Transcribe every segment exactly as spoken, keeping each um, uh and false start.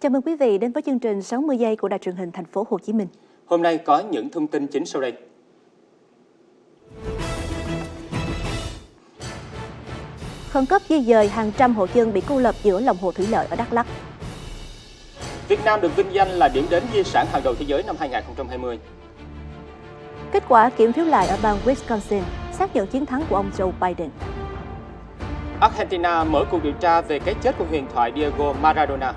Chào mừng quý vị đến với chương trình sáu mươi giây của Đài truyền hình Thành phố Hồ Chí Minh. Hôm nay có những thông tin chính sau đây. Khẩn cấp di dời hàng trăm hộ dân bị cô lập giữa lòng hồ thủy lợi ở Đắk Lắk. Việt Nam được vinh danh là điểm đến di sản hàng đầu thế giới năm hai nghìn không trăm hai mươi. Kết quả kiểm phiếu lại ở bang Wisconsin xác nhận chiến thắng của ông Joe Biden. Argentina mở cuộc điều tra về cái chết của huyền thoại Diego Maradona.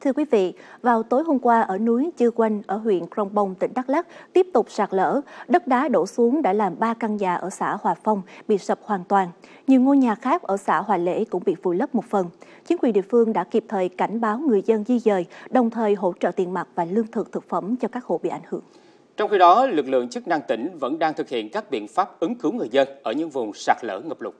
Thưa quý vị, vào tối hôm qua ở núi Chư Quanh ở huyện Krông Bông, tỉnh Đắk Lắk tiếp tục sạt lở, đất đá đổ xuống đã làm ba căn nhà ở xã Hòa Phong bị sập hoàn toàn. Nhiều ngôi nhà khác ở xã Hòa Lễ cũng bị vùi lấp một phần. Chính quyền địa phương đã kịp thời cảnh báo người dân di dời, đồng thời hỗ trợ tiền mặt và lương thực thực phẩm cho các hộ bị ảnh hưởng. Trong khi đó, lực lượng chức năng tỉnh vẫn đang thực hiện các biện pháp ứng cứu người dân ở những vùng sạt lở ngập lụt.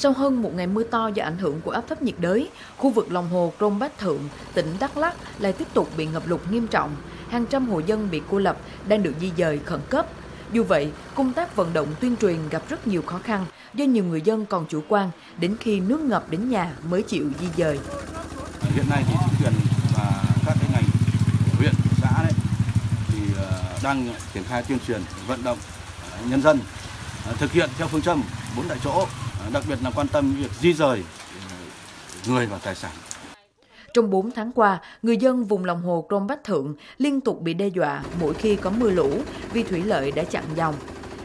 Sau hơn một ngày mưa to do ảnh hưởng của áp thấp nhiệt đới, khu vực lòng hồ Krông Bách Thượng, tỉnh Đắk Lắk lại tiếp tục bị ngập lụt nghiêm trọng. Hàng trăm hộ dân bị cô lập đang được di dời khẩn cấp. Dù vậy, công tác vận động tuyên truyền gặp rất nhiều khó khăn do nhiều người dân còn chủ quan, đến khi nước ngập đến nhà mới chịu di dời. Hiện nay thì chính quyền và các cái ngành huyện, xã đấy thì đang triển khai tuyên truyền vận động nhân dân thực hiện theo phương châm bốn tại chỗ, đặc biệt là quan tâm việc di dời người và tài sản. Trong bốn tháng qua, người dân vùng lòng hồ Krông Bách Thượng liên tục bị đe dọa mỗi khi có mưa lũ vì thủy lợi đã chặn dòng.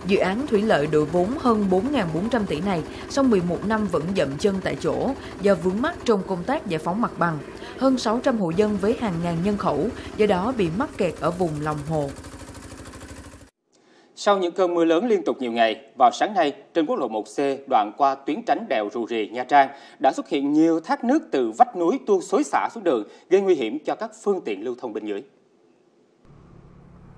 Dự án thủy lợi đội vốn hơn bốn nghìn bốn trăm tỷ này sau mười một năm vẫn dậm chân tại chỗ do vướng mắc trong công tác giải phóng mặt bằng. Hơn sáu trăm hộ dân với hàng ngàn nhân khẩu do đó bị mắc kẹt ở vùng lòng hồ. Sau những cơn mưa lớn liên tục nhiều ngày, vào sáng nay, trên quốc lộ một C đoạn qua tuyến tránh đèo Rù Rì, Nha Trang đã xuất hiện nhiều thác nước từ vách núi tuôn xối xả xuống đường, gây nguy hiểm cho các phương tiện lưu thông bên dưới.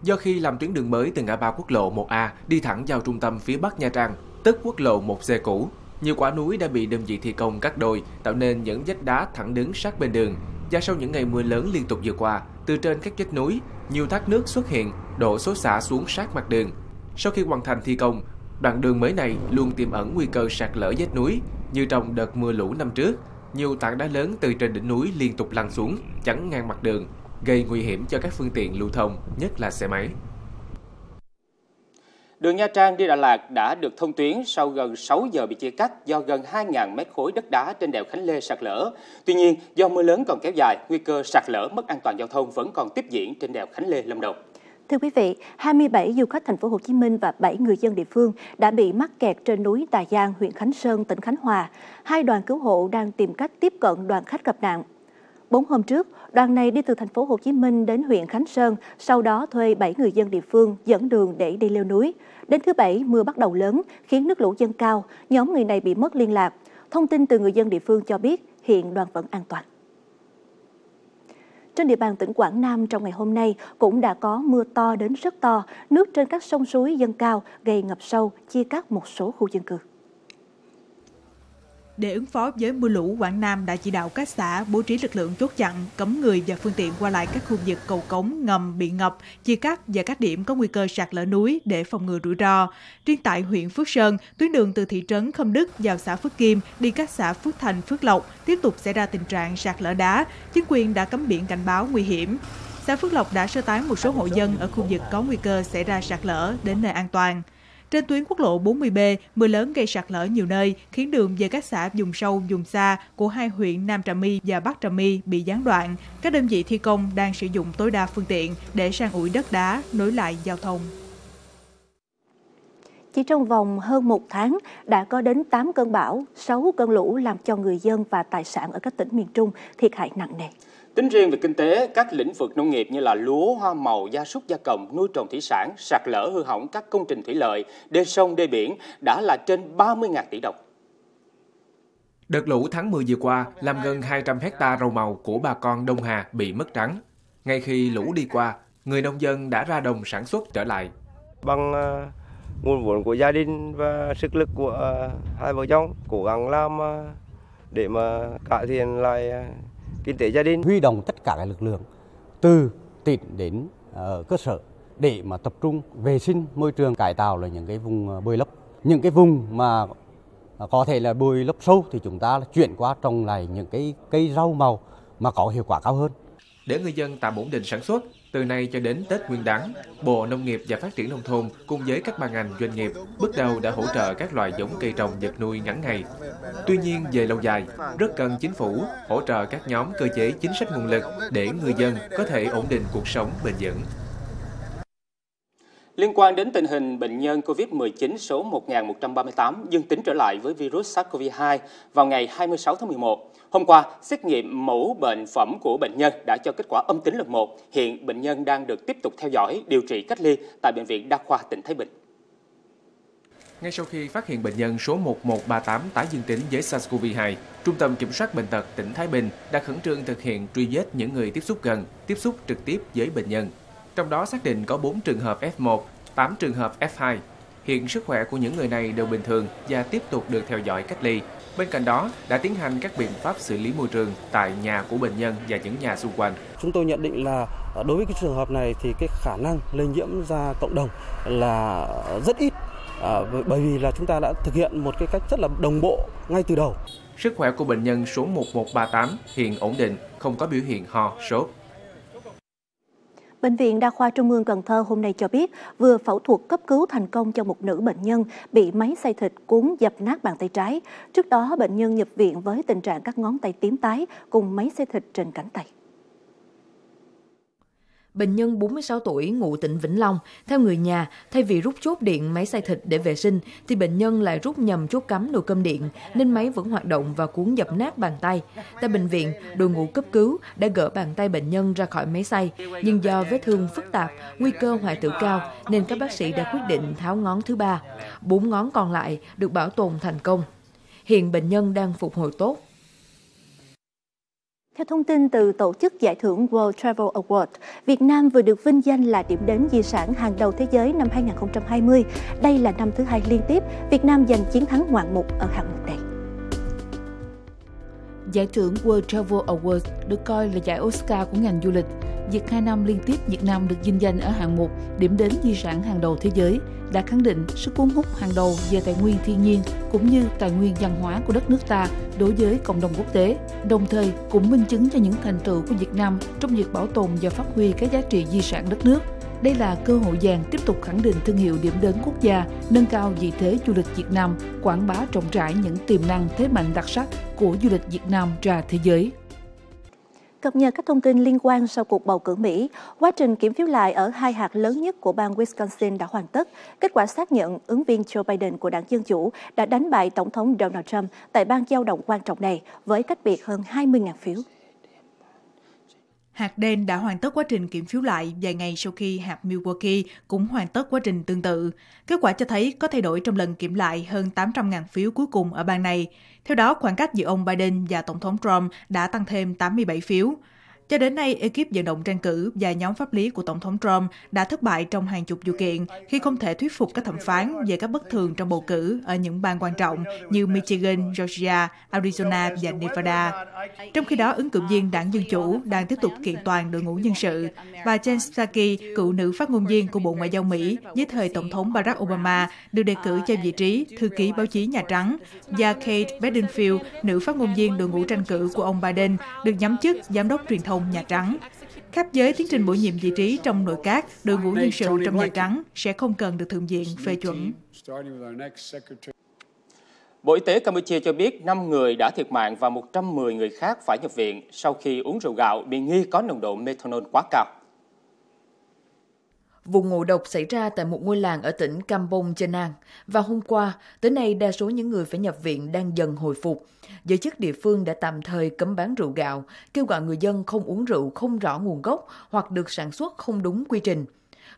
Do khi làm tuyến đường mới từ ngã ba quốc lộ một A đi thẳng vào trung tâm phía Bắc Nha Trang, tức quốc lộ một C cũ, nhiều quả núi đã bị đơn vị thi công cắt đôi, tạo nên những vách đá thẳng đứng sát bên đường. Và sau những ngày mưa lớn liên tục vừa qua, từ trên các vách núi, nhiều thác nước xuất hiện, đổ xối xả xuống sát mặt đường. Sau khi hoàn thành thi công, đoạn đường mới này luôn tiềm ẩn nguy cơ sạt lở vách núi, như trong đợt mưa lũ năm trước, nhiều tảng đá lớn từ trên đỉnh núi liên tục lăn xuống, chắn ngang mặt đường, gây nguy hiểm cho các phương tiện lưu thông, nhất là xe máy. Đường Nha Trang đi Đà Lạt đã được thông tuyến sau gần sáu giờ bị chia cắt do gần hai nghìn mét khối đất đá trên đèo Khánh Lê sạt lở. Tuy nhiên, do mưa lớn còn kéo dài, nguy cơ sạt lở mất an toàn giao thông vẫn còn tiếp diễn trên đèo Khánh Lê Lâm Đồng. Thưa quý vị, hai mươi bảy du khách thành phố Hồ Chí Minh và bảy người dân địa phương đã bị mắc kẹt trên núi Tà Giang, huyện Khánh Sơn, tỉnh Khánh Hòa. Hai đoàn cứu hộ đang tìm cách tiếp cận đoàn khách gặp nạn. Bốn hôm trước, đoàn này đi từ thành phố Hồ Chí Minh đến huyện Khánh Sơn, sau đó thuê bảy người dân địa phương dẫn đường để đi leo núi. Đến thứ bảy, mưa bắt đầu lớn khiến nước lũ dâng cao, nhóm người này bị mất liên lạc. Thông tin từ người dân địa phương cho biết hiện đoàn vẫn an toàn. Trên địa bàn tỉnh Quảng Nam trong ngày hôm nay cũng đã có mưa to đến rất to, nước trên các sông suối dâng cao gây ngập sâu, chia cắt một số khu dân cư. Để ứng phó với mưa lũ, Quảng Nam đã chỉ đạo các xã bố trí lực lượng chốt chặn, cấm người và phương tiện qua lại các khu vực cầu cống, ngầm bị ngập, chia cắt và các điểm có nguy cơ sạt lở núi để phòng ngừa rủi ro. Riêng tại huyện Phước Sơn, tuyến đường từ thị trấn Khâm Đức vào xã Phước Kim đi các xã Phước Thành, Phước Lộc tiếp tục xảy ra tình trạng sạt lở đá, chính quyền đã cắm biển cảnh báo nguy hiểm. Xã Phước Lộc đã sơ tán một số hộ dân ở khu vực có nguy cơ xảy ra sạt lở đến nơi an toàn. Trên tuyến quốc lộ bốn mươi B, mưa lớn gây sạt lở nhiều nơi, khiến đường về các xã vùng sâu, vùng xa của hai huyện Nam Trà My và Bắc Trà My bị gián đoạn. Các đơn vị thi công đang sử dụng tối đa phương tiện để san ủi đất đá, nối lại giao thông. Chỉ trong vòng hơn một tháng, đã có đến tám cơn bão, sáu cơn lũ làm cho người dân và tài sản ở các tỉnh miền Trung thiệt hại nặng nề. Tính riêng về kinh tế, các lĩnh vực nông nghiệp như là lúa, hoa màu, gia súc gia cầm, nuôi trồng thủy sản, sạt lở hư hỏng các công trình thủy lợi, đê sông, đê biển đã là trên ba mươi nghìn tỷ đồng. Đợt lũ tháng mười vừa qua làm gần hai trăm héc ta rau màu của bà con Đông Hà bị mất trắng. Ngay khi lũ đi qua, người nông dân đã ra đồng sản xuất trở lại. Bằng uh, nguồn vốn của gia đình và sức lực của uh, hai vợ chồng cố gắng làm uh, để mà cải thiện lại uh, kinh tế gia đình, huy động tất cả các lực lượng từ tỉnh đến uh, cơ sở để mà tập trung vệ sinh môi trường, cải tạo là những cái vùng bồi lấp, những cái vùng mà Có thể là bồi lấp sâu thì chúng ta chuyển qua trồng lại những cái cây rau màu mà có hiệu quả cao hơn. Để người dân tạm ổn định sản xuất, từ nay cho đến Tết Nguyên Đán, Bộ Nông nghiệp và Phát triển Nông thôn cùng với các ban ngành doanh nghiệp bước đầu đã hỗ trợ các loại giống cây trồng vật nuôi ngắn ngày. Tuy nhiên, về lâu dài, rất cần chính phủ hỗ trợ các nhóm cơ chế chính sách nguồn lực để người dân có thể ổn định cuộc sống bền vững. Liên quan đến tình hình bệnh nhân Covid mười chín số một nghìn một trăm ba mươi tám dương tính trở lại với virus SARS-xê o vê hai vào ngày hai mươi sáu tháng mười một, hôm qua, xét nghiệm mẫu bệnh phẩm của bệnh nhân đã cho kết quả âm tính lần một. Hiện bệnh nhân đang được tiếp tục theo dõi, điều trị cách ly tại Bệnh viện Đa khoa tỉnh Thái Bình. Ngay sau khi phát hiện bệnh nhân số một một ba tám tái dương tính với SARS-xê o vê hai, Trung tâm Kiểm soát Bệnh tật tỉnh Thái Bình đã khẩn trương thực hiện truy vết những người tiếp xúc gần, tiếp xúc trực tiếp với bệnh nhân. Trong đó xác định có bốn trường hợp F một, tám trường hợp F hai. Hiện sức khỏe của những người này đều bình thường và tiếp tục được theo dõi cách ly. Bên cạnh đó, đã tiến hành các biện pháp xử lý môi trường tại nhà của bệnh nhân và những nhà xung quanh. Chúng tôi nhận định là đối với cái trường hợp này thì cái khả năng lây nhiễm ra cộng đồng là rất ít, bởi vì là chúng ta đã thực hiện một cái cách rất là đồng bộ ngay từ đầu. Sức khỏe của bệnh nhân số một một ba tám hiện ổn định, không có biểu hiện ho, sốt. Bệnh viện Đa khoa Trung ương Cần Thơ hôm nay cho biết vừa phẫu thuật cấp cứu thành công cho một nữ bệnh nhân bị máy xay thịt cuốn dập nát bàn tay trái. Trước đó, bệnh nhân nhập viện với tình trạng các ngón tay tím tái cùng máy xay thịt trên cánh tay. Bệnh nhân bốn mươi sáu tuổi, ngụ tỉnh Vĩnh Long, theo người nhà, thay vì rút chốt điện máy xay thịt để vệ sinh, thì bệnh nhân lại rút nhầm chốt cắm nồi cơm điện, nên máy vẫn hoạt động và cuốn dập nát bàn tay. Tại bệnh viện, đội ngũ cấp cứu đã gỡ bàn tay bệnh nhân ra khỏi máy xay, nhưng do vết thương phức tạp, nguy cơ hoại tử cao, nên các bác sĩ đã quyết định tháo ngón thứ ba. Bốn ngón còn lại được bảo tồn thành công. Hiện bệnh nhân đang phục hồi tốt. Theo thông tin từ tổ chức giải thưởng World Travel Award, Việt Nam vừa được vinh danh là điểm đến di sản hàng đầu thế giới năm hai nghìn không trăm hai mươi. Đây là năm thứ hai liên tiếp Việt Nam giành chiến thắng ngoạn mục ở hạng mục này. Giải thưởng World Travel Awards được coi là giải Oscar của ngành du lịch. Việc hai năm liên tiếp Việt Nam được vinh danh ở hạng mục điểm đến di sản hàng đầu thế giới đã khẳng định sức cuốn hút hàng đầu về tài nguyên thiên nhiên cũng như tài nguyên văn hóa của đất nước ta đối với cộng đồng quốc tế, đồng thời cũng minh chứng cho những thành tựu của Việt Nam trong việc bảo tồn và phát huy các giá trị di sản đất nước. Đây là cơ hội vàng tiếp tục khẳng định thương hiệu điểm đến quốc gia, nâng cao vị thế du lịch Việt Nam, quảng bá rộng rãi những tiềm năng thế mạnh đặc sắc của du lịch Việt Nam ra thế giới. Cập nhật các thông tin liên quan sau cuộc bầu cử Mỹ, quá trình kiểm phiếu lại ở hai hạt lớn nhất của bang Wisconsin đã hoàn tất. Kết quả xác nhận ứng viên Joe Biden của đảng Dân Chủ đã đánh bại Tổng thống Donald Trump tại bang dao động quan trọng này với cách biệt hơn hai mươi nghìn phiếu. Hạt đen đã hoàn tất quá trình kiểm phiếu lại vài ngày sau khi hạt Milwaukee cũng hoàn tất quá trình tương tự. Kết quả cho thấy có thay đổi trong lần kiểm lại hơn tám trăm nghìn phiếu cuối cùng ở bang này. Theo đó, khoảng cách giữa ông Biden và Tổng thống Trump đã tăng thêm tám mươi bảy phiếu. Cho đến nay, ekip vận động tranh cử và nhóm pháp lý của Tổng thống Trump đã thất bại trong hàng chục vụ kiện khi không thể thuyết phục các thẩm phán về các bất thường trong bầu cử ở những bang quan trọng như Michigan, Georgia, Arizona và Nevada. Trong khi đó, ứng cử viên đảng Dân Chủ đang tiếp tục kiện toàn đội ngũ nhân sự. Bà Jen Psaki, cựu nữ phát ngôn viên của Bộ Ngoại giao Mỹ dưới thời Tổng thống Barack Obama, được đề cử cho vị trí thư ký báo chí Nhà Trắng, và Kate Bedingfield, nữ phát ngôn viên đội ngũ tranh cử của ông Biden, được nhắm chức giám đốc truyền thông Nhà Trắng. Khác với tiến trình bổ nhiệm vị trí trong nội các, đội ngũ nhân sự trong Nhà Trắng sẽ không cần được Thượng viện phê chuẩn. Bộ Y tế Campuchia cho biết năm người đã thiệt mạng và một trăm mười người khác phải nhập viện sau khi uống rượu gạo bị nghi có nồng độ methanol quá cao. Vụ ngộ độc xảy ra tại một ngôi làng ở tỉnh Kampong Chanang. Và hôm qua, tới nay đa số những người phải nhập viện đang dần hồi phục. Giới chức địa phương đã tạm thời cấm bán rượu gạo, kêu gọi người dân không uống rượu không rõ nguồn gốc hoặc được sản xuất không đúng quy trình.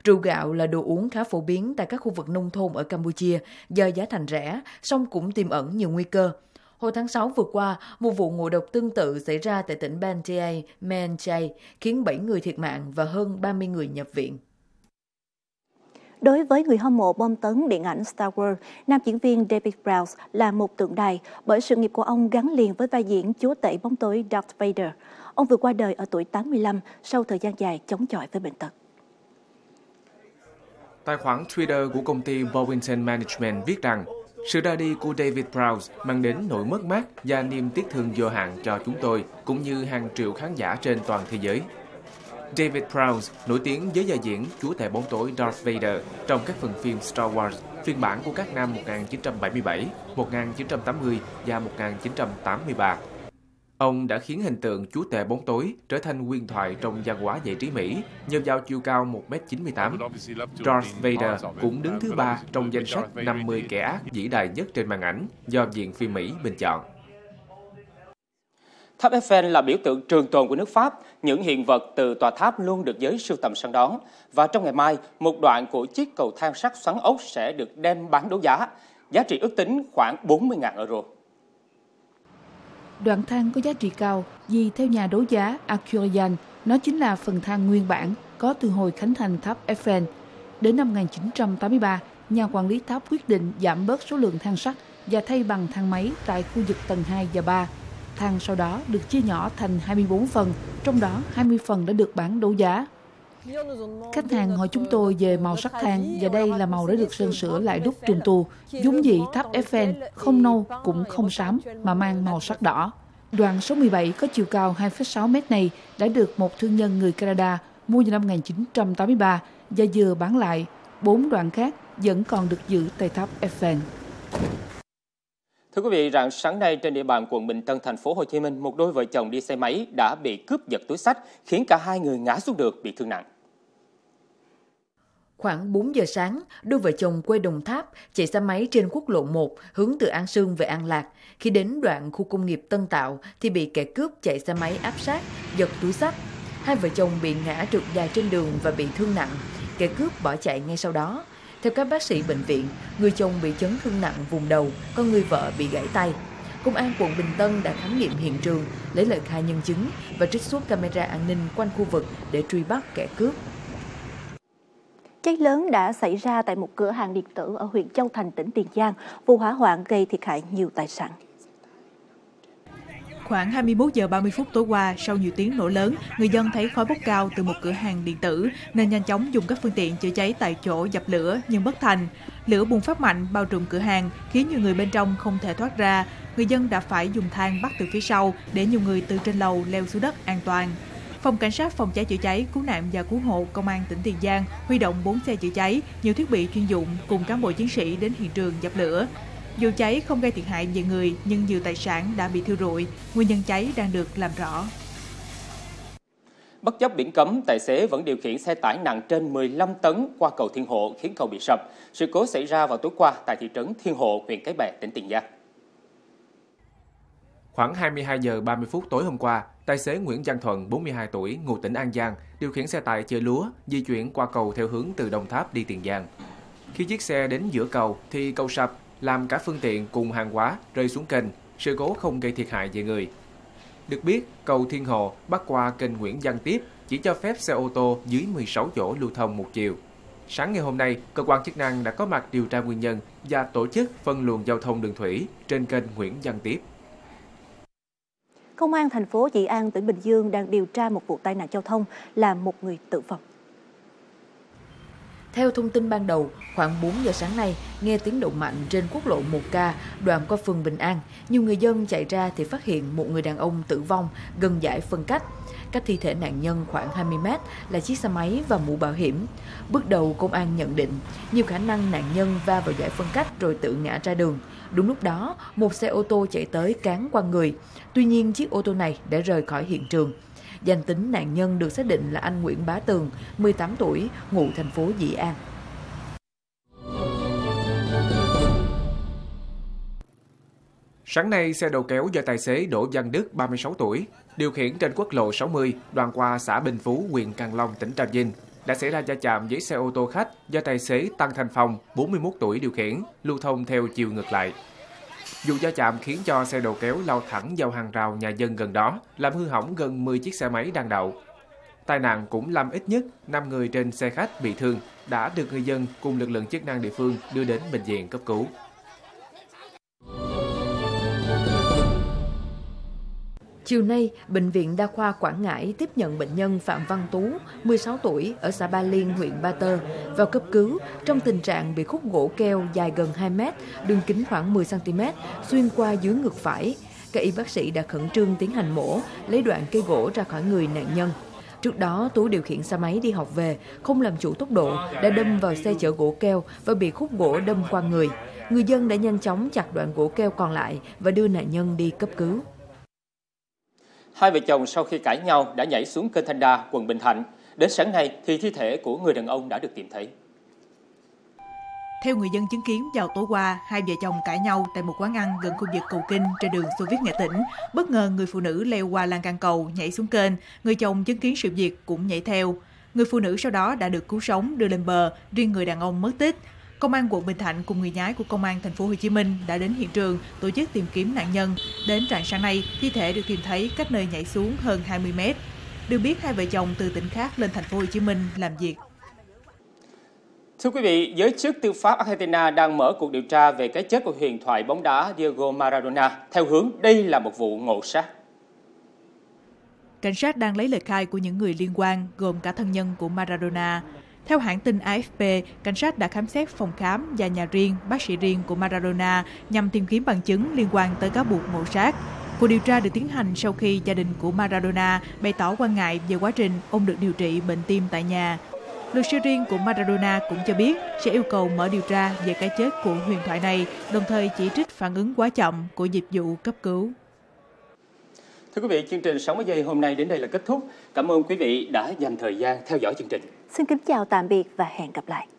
Rượu gạo là đồ uống khá phổ biến tại các khu vực nông thôn ở Campuchia do giá thành rẻ, song cũng tiềm ẩn nhiều nguy cơ. Hồi tháng sáu vừa qua, một vụ ngộ độc tương tự xảy ra tại tỉnh Bantiay, Meanjai, khiến bảy người thiệt mạng và hơn ba mươi người nhập viện. Đối với người hâm mộ bom tấn điện ảnh Star Wars, nam diễn viên David Prowse là một tượng đài bởi sự nghiệp của ông gắn liền với vai diễn chúa tể bóng tối Darth Vader. Ông vừa qua đời ở tuổi tám mươi lăm sau thời gian dài chống chọi với bệnh tật. Tài khoản Twitter của công ty Boeington Management viết rằng Sự ra đi của David Prowse mang đến nỗi mất mát và niềm tiếc thương vô hạn cho chúng tôi, cũng như hàng triệu khán giả trên toàn thế giới. David Prowse, nổi tiếng với vai diễn chúa tể bóng tối Darth Vader trong các phần phim Star Wars, phiên bản của các năm một nghìn chín trăm bảy mươi bảy, một nghìn chín trăm tám mươi và một nghìn chín trăm tám mươi ba. Ông đã khiến hình tượng chúa tể bóng tối trở thành huyền thoại trong văn hóa giải trí Mỹ, nhờ vào chiều cao một mét chín mươi tám. Darth Vader cũng đứng thứ ba trong danh sách năm mươi kẻ ác vĩ đại nhất trên màn ảnh do Viện phim Mỹ bình chọn. Tháp Eiffel là biểu tượng trường tồn của nước Pháp, những hiện vật từ tòa tháp luôn được giới sưu tầm săn đón. Và trong ngày mai, một đoạn của chiếc cầu thang sắt xoắn ốc sẽ được đem bán đấu giá, giá trị ước tính khoảng bốn mươi nghìn euro. Đoạn thang có giá trị cao vì theo nhà đấu giá Arcurian, nó chính là phần thang nguyên bản có từ hồi khánh thành tháp Eiffel. Đến năm một nghìn chín trăm tám mươi ba, nhà quản lý tháp quyết định giảm bớt số lượng thang sắt và thay bằng thang máy tại khu vực tầng hai và ba. Thang sau đó được chia nhỏ thành hai mươi bốn phần, trong đó hai mươi phần đã được bán đấu giá. Khách hàng hỏi chúng tôi về màu sắc thang và đây là màu đã được sơn sửa lại đúc trùng tu. Giống dị tháp Eiffel không nâu cũng không xám mà mang màu sắc đỏ. Đoạn số mười bảy có chiều cao hai phẩy sáu mét này đã được một thương nhân người Canada mua vào năm một nghìn chín trăm tám mươi ba và vừa bán lại. Bốn đoạn khác vẫn còn được giữ tại tháp Eiffel. Thưa quý vị, rạng sáng nay trên địa bàn quận Bình Tân, thành phố Hồ Chí Minh, một đôi vợ chồng đi xe máy đã bị cướp giật túi xách, khiến cả hai người ngã xuống đường bị thương nặng. Khoảng bốn giờ sáng, đôi vợ chồng quê Đồng Tháp chạy xe máy trên quốc lộ một hướng từ An Sương về An Lạc. Khi đến đoạn khu công nghiệp Tân Tạo thì bị kẻ cướp chạy xe máy áp sát, giật túi xách. Hai vợ chồng bị ngã trượt dài trên đường và bị thương nặng. Kẻ cướp bỏ chạy ngay sau đó. Theo các bác sĩ bệnh viện, người chồng bị chấn thương nặng vùng đầu, còn người vợ bị gãy tay. Công an quận Bình Tân đã khám nghiệm hiện trường, lấy lời khai nhân chứng và trích xuất camera an ninh quanh khu vực để truy bắt kẻ cướp. Cháy lớn đã xảy ra tại một cửa hàng điện tử ở huyện Châu Thành, tỉnh Tiền Giang. Vụ hỏa hoạn gây thiệt hại nhiều tài sản. Khoảng hai mươi mốt giờ ba mươi phút tối qua, sau nhiều tiếng nổ lớn, người dân thấy khói bốc cao từ một cửa hàng điện tử nên nhanh chóng dùng các phương tiện chữa cháy tại chỗ dập lửa nhưng bất thành. Lửa bùng phát mạnh bao trùm cửa hàng khiến nhiều người bên trong không thể thoát ra. Người dân đã phải dùng thang bắt từ phía sau để nhiều người từ trên lầu leo xuống đất an toàn. Phòng Cảnh sát Phòng cháy chữa cháy, Cứu nạn và Cứu hộ Công an tỉnh Tiền Giang huy động bốn xe chữa cháy, nhiều thiết bị chuyên dụng cùng cán bộ chiến sĩ đến hiện trường dập lửa. Dù cháy không gây thiệt hại về người, nhưng nhiều tài sản đã bị thiêu rụi. Nguyên nhân cháy đang được làm rõ. Bất chấp biển cấm, tài xế vẫn điều khiển xe tải nặng trên mười lăm tấn qua cầu Thiên Hộ khiến cầu bị sập. Sự cố xảy ra vào tối qua tại thị trấn Thiên Hộ, huyện Cái Bè, tỉnh Tiền Giang. Khoảng hai mươi hai giờ ba mươi phút tối hôm qua, tài xế Nguyễn Văn Thuận, bốn mươi hai tuổi, ngụ tỉnh An Giang, điều khiển xe tải chở lúa, di chuyển qua cầu theo hướng từ Đồng Tháp đi Tiền Giang. Khi chiếc xe đến giữa cầu thì cầu sập, làm cả phương tiện cùng hàng hóa rơi xuống kênh, sự cố không gây thiệt hại về người. Được biết, cầu Thiên Hộ bắc qua kênh Nguyễn Văn Tiếp chỉ cho phép xe ô tô dưới mười sáu chỗ lưu thông một chiều. Sáng ngày hôm nay, cơ quan chức năng đã có mặt điều tra nguyên nhân và tổ chức phân luồng giao thông đường thủy trên kênh Nguyễn Văn Tiếp. Công an thành phố Dị An, tỉnh Bình Dương đang điều tra một vụ tai nạn giao thông làm một người tử vong. Theo thông tin ban đầu, khoảng bốn giờ sáng nay, nghe tiếng động mạnh trên quốc lộ một K, đoạn qua phường Bình An, nhiều người dân chạy ra thì phát hiện một người đàn ông tử vong gần dải phân cách. Cách thi thể nạn nhân khoảng hai mươi mét là chiếc xe máy và mũ bảo hiểm. Bước đầu, công an nhận định nhiều khả năng nạn nhân va vào dải phân cách rồi tự ngã ra đường. Đúng lúc đó, một xe ô tô chạy tới cán qua người. Tuy nhiên, chiếc ô tô này đã rời khỏi hiện trường. Danh tính nạn nhân được xác định là anh Nguyễn Bá Tường, mười tám tuổi, ngụ thành phố Dị An. Sáng nay, xe đầu kéo do tài xế Đỗ Văn Đức, ba mươi sáu tuổi, điều khiển trên quốc lộ sáu mươi, đoạn qua xã Bình Phú, huyện Càng Long, tỉnh Trà Vinh, đã xảy ra va chạm với xe ô tô khách do tài xế Tăng Thành Phong, bốn mươi mốt tuổi, điều khiển, lưu thông theo chiều ngược lại. Vụ va chạm khiến cho xe đầu kéo lao thẳng vào hàng rào nhà dân gần đó, làm hư hỏng gần mười chiếc xe máy đang đậu. Tai nạn cũng làm ít nhất năm người trên xe khách bị thương, đã được người dân cùng lực lượng chức năng địa phương đưa đến bệnh viện cấp cứu. Chiều nay, Bệnh viện Đa khoa Quảng Ngãi tiếp nhận bệnh nhân Phạm Văn Tú, mười sáu tuổi, ở xã Ba Liên, huyện Ba Tơ, vào cấp cứu trong tình trạng bị khúc gỗ keo dài gần hai mét, đường kính khoảng mười xăng-ti-mét, xuyên qua dưới ngực phải. Các y bác sĩ đã khẩn trương tiến hành mổ, lấy đoạn cây gỗ ra khỏi người nạn nhân. Trước đó, Tú điều khiển xe máy đi học về, không làm chủ tốc độ, đã đâm vào xe chở gỗ keo và bị khúc gỗ đâm qua người. Người dân đã nhanh chóng chặt đoạn gỗ keo còn lại và đưa nạn nhân đi cấp cứu. Hai vợ chồng sau khi cãi nhau đã nhảy xuống kênh Thanh Đa, quận Bình Thạnh. Đến sáng nay thì thi thể của người đàn ông đã được tìm thấy. Theo người dân chứng kiến, vào tối qua, hai vợ chồng cãi nhau tại một quán ăn gần khu vực Cầu Kinh trên đường Xô Viết Nghệ Tĩnh. Bất ngờ người phụ nữ leo qua lan can cầu, nhảy xuống kênh, người chồng chứng kiến sự việc cũng nhảy theo. Người phụ nữ sau đó đã được cứu sống đưa lên bờ, riêng người đàn ông mất tích. Công an quận Bình Thạnh cùng người nhà của công an thành phố Hồ Chí Minh đã đến hiện trường tổ chức tìm kiếm nạn nhân. Đến rạng sáng nay, thi thể được tìm thấy cách nơi nhảy xuống hơn hai mươi mét. Được biết hai vợ chồng từ tỉnh khác lên thành phố Hồ Chí Minh làm việc. Thưa quý vị, giới chức tư pháp Argentina đang mở cuộc điều tra về cái chết của huyền thoại bóng đá Diego Maradona, theo hướng đây là một vụ ngộ sát. Cảnh sát đang lấy lời khai của những người liên quan, gồm cả thân nhân của Maradona. Theo hãng tin A F P, cảnh sát đã khám xét phòng khám và nhà riêng, bác sĩ riêng của Maradona nhằm tìm kiếm bằng chứng liên quan tới cáo buộc ngộ sát. Cuộc điều tra được tiến hành sau khi gia đình của Maradona bày tỏ quan ngại về quá trình ông được điều trị bệnh tim tại nhà. Luật sư riêng của Maradona cũng cho biết sẽ yêu cầu mở điều tra về cái chết của huyền thoại này, đồng thời chỉ trích phản ứng quá chậm của dịch vụ cấp cứu. Thưa quý vị, chương trình sáu mươi giây hôm nay đến đây là kết thúc. Cảm ơn quý vị đã dành thời gian theo dõi chương trình. Xin kính chào, tạm biệt và hẹn gặp lại.